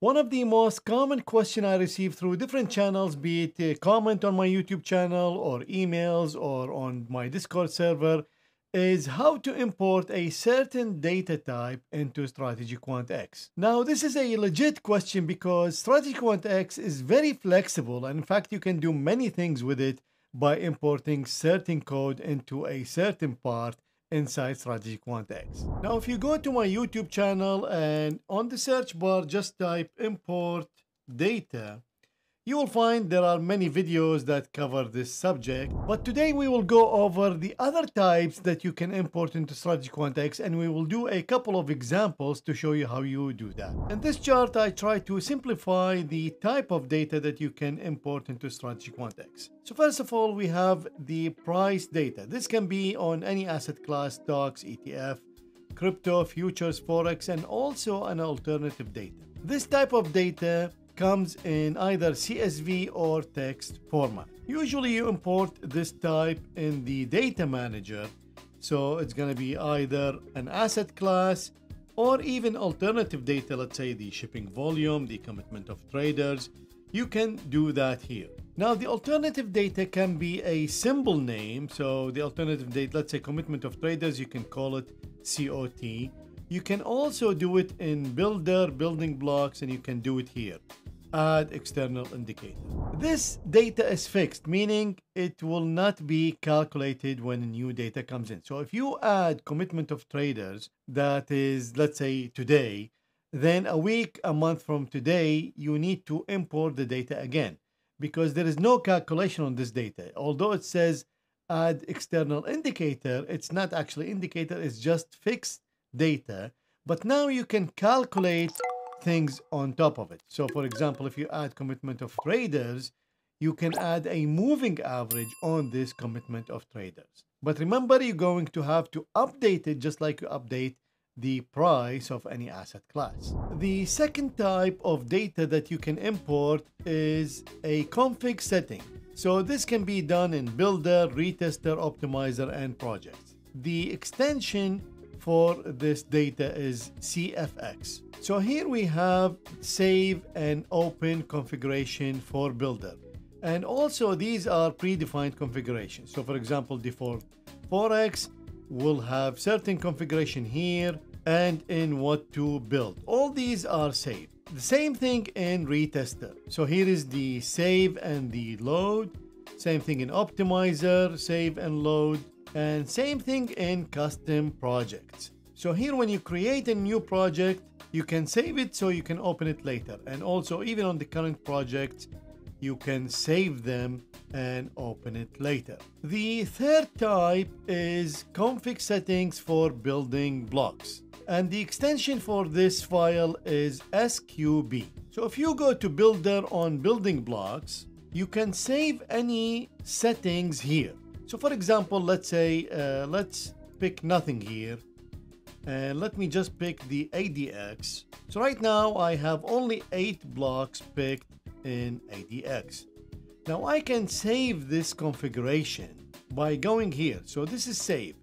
One of the most common questions I receive through different channels, be it a comment on my YouTube channel or emails or on my Discord server, is how to import a certain data type into StrategyQuant X. Now, this is a legit question because StrategyQuant X is very flexible, and in fact, you can do many things with it by importing certain code into a certain part inside StrategyQuant X. Now, if you go to my YouTube channel and on the search bar, just type import data, you will find there are many videos that cover this subject. But today we will go over the other types that you can import into StrategyQuant X, and we will do a couple of examples to show you how you do that. In this chart, I try to simplify the type of data that you can import into StrategyQuant X. So first of all, we have the price data. This can be on any asset class, stocks, ETF, crypto, futures, forex, and also an alternative data. This type of data comes in either CSV or text format. Usually you import this type in the data manager. So it's gonna be either an asset class or even alternative data, let's say the shipping volume, the commitment of traders. You can do that here. Now the alternative data can be a symbol name. So the alternative data, let's say commitment of traders, you can call it COT. You can also do it in builder, building blocks, and you can do it here. Add external indicator. This data is fixed, meaning it will not be calculated when new data comes in. So if you add commitment of traders, that is, let's say today, then a week, a month from today, you need to import the data again because there is no calculation on this data. Although it says add external indicator, it's not actually indicator, it's just fixed data. But now you can calculate things on top of it. So for example, if you add commitment of traders, you can add a moving average on this commitment of traders. But remember, you're going to have to update it just like you update the price of any asset class. The second type of data that you can import is a config setting. So this can be done in builder, retester, optimizer, and projects. The extension for this data is CFX. So here we have save and open configuration for builder. And also these are predefined configurations. So for example, default forex will have certain configuration here and in what to build. All these are saved. The same thing in retester. So here is the save and the load. Same thing in optimizer, save and load. And same thing in custom projects. So here when you create a new project, you can save it so you can open it later. And also even on the current projects, you can save them and open it later. The third type is config settings for building blocks. And the extension for this file is SQB. So if you go to builder on building blocks, you can save any settings here. So for example, let's say, let's pick nothing here. And let me just pick the ADX. So right now I have only 8 blocks picked in ADX. Now I can save this configuration by going here. So this is save.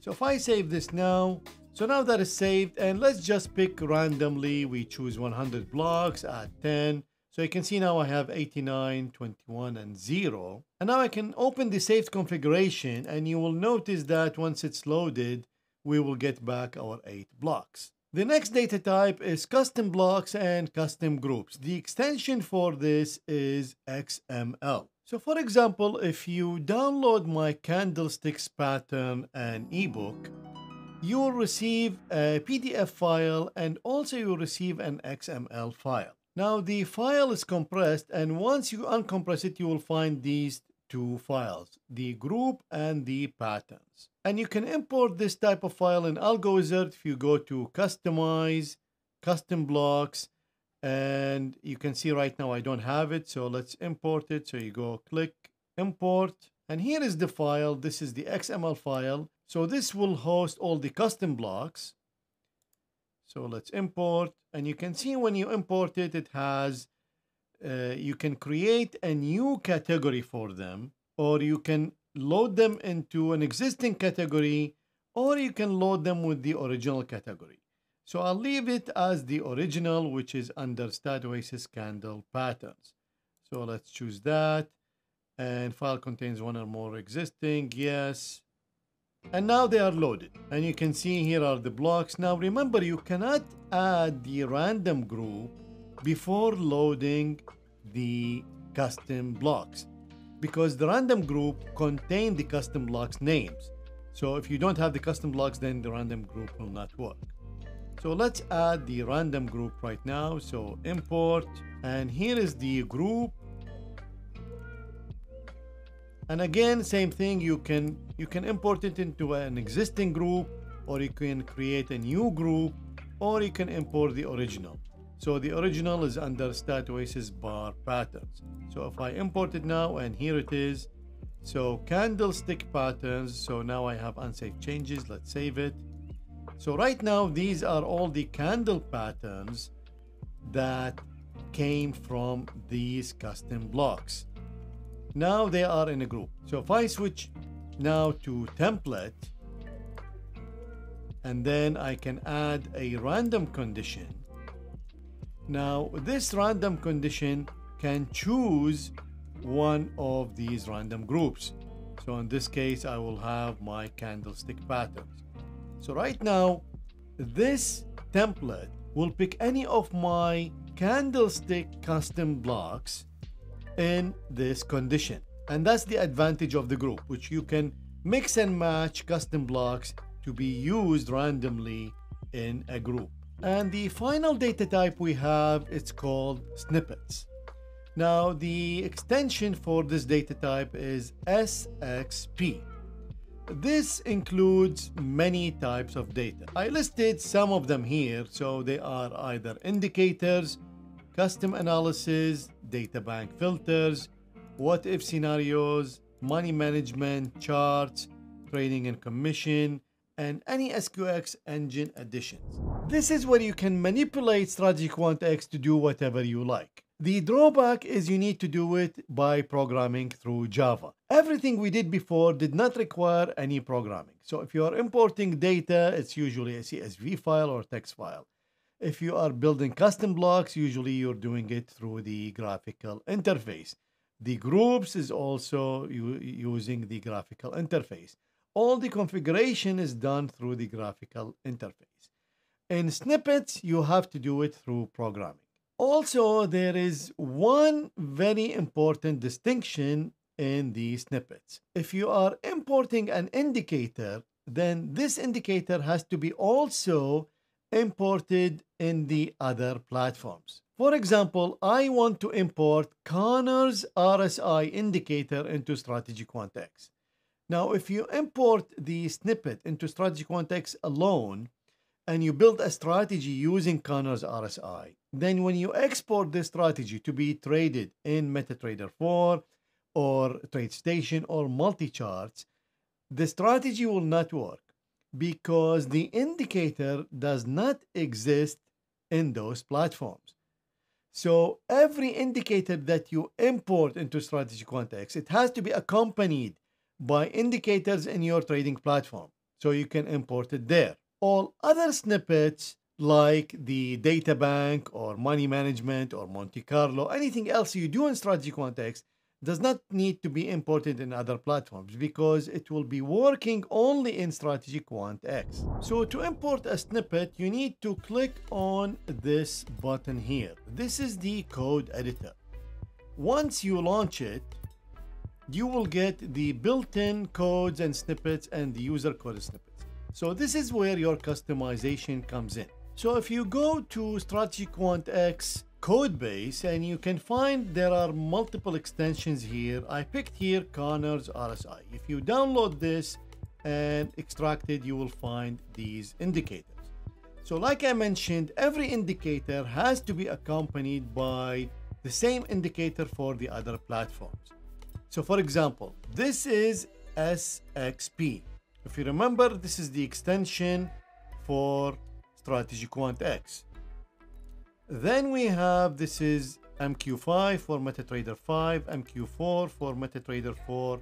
So if I save this now, so now that is saved, and let's just pick randomly. We choose 100 blocks, add 10. So you can see now I have 89, 21, and 0. And now I can open the saved configuration, and you will notice that once it's loaded, we will get back our 8 blocks. The next data type is custom blocks and custom groups. The extension for this is XML. So for example, if you download my candlesticks pattern and ebook, you will receive a PDF file, and also you will receive an XML file. Now the file is compressed, and once you uncompress it, you will find these two files, the group and the patterns. And you can import this type of file in AlgoWizard. If you go to customize, custom blocks, and you can see right now I don't have it, so let's import it. So you go click import, and here is the file. This is the XML file. So this will host all the custom blocks. So let's import, and you can see when you import it, it has, you can create a new category for them, or you can load them into an existing category, or you can load them with the original category. So I'll leave it as the original, which is under StatOasis candle patterns. So let's choose that. And file contains one or more existing, yes. And now they are loaded. And you can see here are the blocks. Now remember, you cannot add the random group before loading the custom blocks, because the random group contains the custom blocks names. So if you don't have the custom blocks, then the random group will not work. So let's add the random group right now. So import, and here is the group. And again, same thing, you can import it into an existing group, or you can create a new group, or you can import the original. So the original is under StatOasis bar patterns. So if I import it now, and here it is. So candlestick patterns. So now I have unsaved changes. Let's save it. So right now, these are all the candle patterns that came from these custom blocks. Now they are in a group. So if I switch now to template, and then I can add a random condition. Now this random condition can choose one of these random groups. So in this case, I will have my candlestick patterns. So right now, this template will pick any of my candlestick custom blocks in this condition. And that's the advantage of the group, which you can mix and match custom blocks to be used randomly in a group. And the final data type we have, it's called snippets. Now the extension for this data type is SXP. This includes many types of data. I listed some of them here. So they are either indicators, custom analysis, data bank filters, what if scenarios, money management, charts, trading and commission, and any SQX engine additions. This is where you can manipulate StrategyQuant X to do whatever you like. The drawback is you need to do it by programming through Java. Everything we did before did not require any programming. So if you are importing data, it's usually a CSV file or text file. If you are building custom blocks, usually you're doing it through the graphical interface. The groups is also using the graphical interface. All the configuration is done through the graphical interface. In snippets, you have to do it through programming. Also, there is one very important distinction in the snippets. If you are importing an indicator, then this indicator has to be also imported in the other platforms. For example, I want to import Connors RSI indicator into StrategyQuant X. Now, if you import the snippet into StrategyQuant X alone, and you build a strategy using Connors RSI, then when you export this strategy to be traded in MetaTrader 4 or TradeStation or MultiCharts, the strategy will not work, because the indicator does not exist in those platforms. So every indicator that you import into StrategyQuant X, it has to be accompanied by indicators in your trading platform, so you can import it there. All other snippets, like the data bank or money management or Monte Carlo, anything else you do in StrategyQuant X, does not need to be imported in other platforms, because it will be working only in StrategyQuant X. So to import a snippet, you need to click on this button here. This is the code editor. Once you launch it, you will get the built-in codes and snippets and the user code snippets. So this is where your customization comes in. So if you go to StrategyQuant X code base, and you can find there are multiple extensions here. I picked here Connors RSI. If you download this and extract it, you will find these indicators. So like I mentioned, every indicator has to be accompanied by the same indicator for the other platforms. So for example, this is SXP. If you remember, this is the extension for StrategyQuant X. Then we have, this is MQ5 for MetaTrader 5, MQ4 for MetaTrader 4,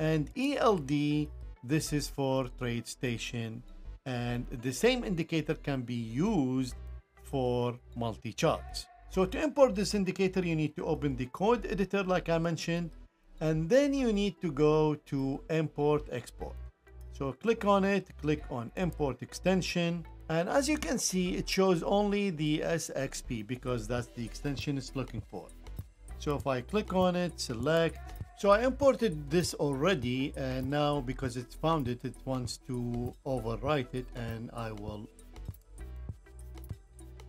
and ELD, this is for TradeStation And the same indicator can be used for multi-charts. So to import this indicator, you need to open the code editor like I mentioned, and then you need to go to import export. So click on it, click on import extension. And as you can see, it shows only the SXP because that's the extension it's looking for. So if I click on it, select. So I imported this already, and now because it's found it, it wants to overwrite it, and I will.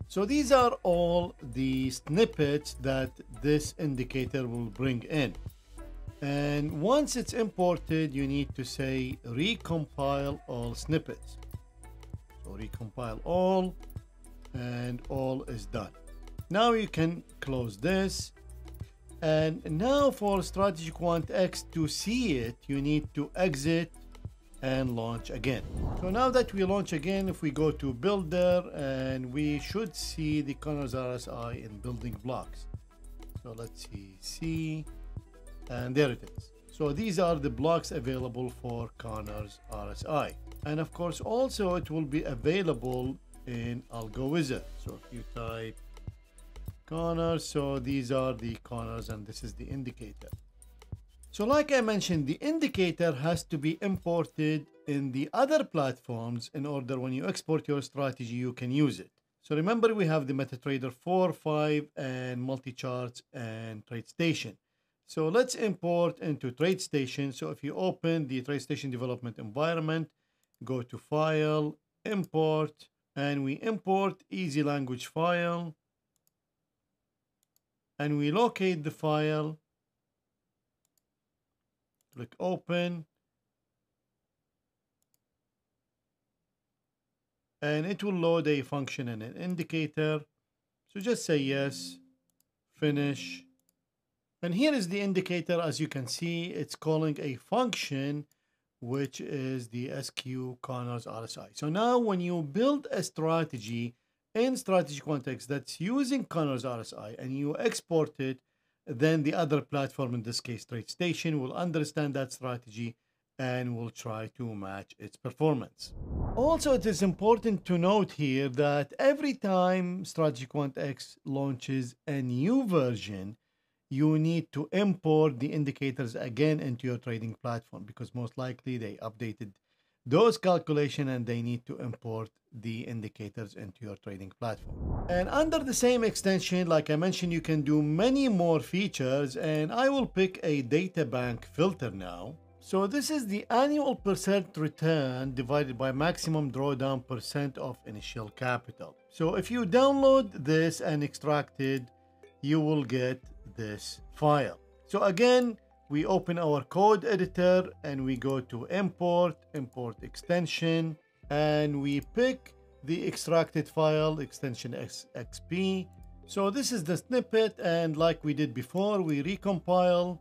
So these are all the snippets that this indicator will bring in. And once it's imported, you need to say recompile all snippets. So recompile all, and all is done. Now you can close this. And now for StrategyQuant X to see it, you need to exit and launch again. So now that we launch again, if we go to Builder, and we should see the Connors RSI in building blocks. So let's see, and there it is. So these are the blocks available for Connors RSI. And of course, also it will be available in AlgoWizard. So if you type Connors, so these are the Connors, and this is the indicator. So like I mentioned, the indicator has to be imported in the other platforms in order when you export your strategy, you can use it. So remember, we have the MetaTrader 4, 5, and MultiCharts and TradeStation. So let's import into TradeStation. So if you open the TradeStation development environment, go to File, Import, and we import Easy Language File. And we locate the file, click Open. And it will load a function and an indicator. So just say yes, finish. And here is the indicator. As you can see, it's calling a function, which is the SQ Connors RSI. So now when you build a strategy in StrategyQuant X that's using Connors RSI and you export it, then the other platform, in this case TradeStation, will understand that strategy and will try to match its performance. Also, it is important to note here that every time StrategyQuant X launches a new version, you need to import the indicators again into your trading platform, because most likely they updated those calculations and they need to import the indicators into your trading platform. And under the same extension, like I mentioned, you can do many more features, and I will pick a data bank filter now. So this is the annual percent return divided by maximum drawdown percent of initial capital. So if you download this and extract it, you will get this file. So again, we open our code editor and we go to import, import extension, and we pick the extracted file, extension SXP. So this is the snippet, and like we did before, we recompile.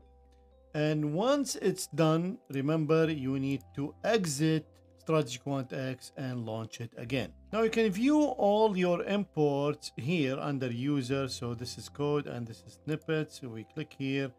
And once it's done, remember, you need to exit StrategyQuant X and launch it again. Now you can view all your imports here under user. So this is code and this is snippets. So we click here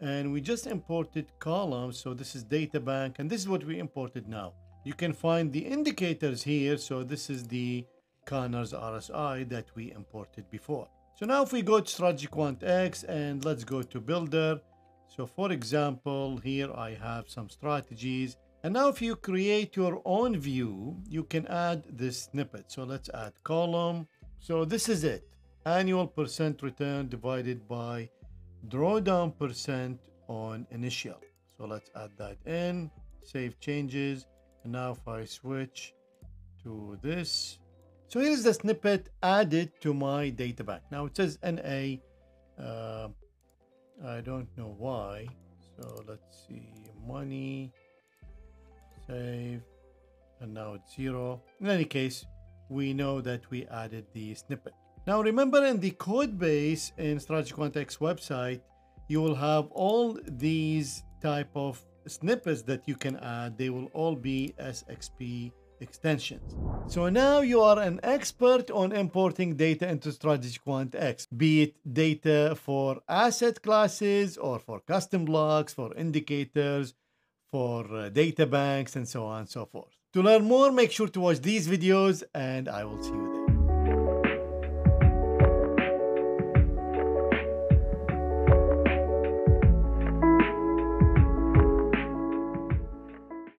and we just imported columns. So this is data bank, and this is what we imported now. You can find the indicators here. So this is the Connors RSI that we imported before. So now if we go to StrategyQuant X and let's go to Builder. So for example, here I have some strategies. And now if you create your own view, you can add this snippet. So let's add column. So this is it. Annual percent return divided by drawdown percent on initial. So let's add that in, save changes. And now if I switch to this. So here's the snippet added to my data bank. Now it says NA, I don't know why. So let's see, money. Save, and now it's 0. In any case, we know that we added the snippet. Now remember, in the code base in StrategyQuant X website, you will have all these type of snippets that you can add. They will all be SXP extensions. So now you are an expert on importing data into StrategyQuant X, be it data for asset classes or for custom blocks, for indicators, for data banks, and so on and so forth. To learn more, make sure to watch these videos, and I will see you.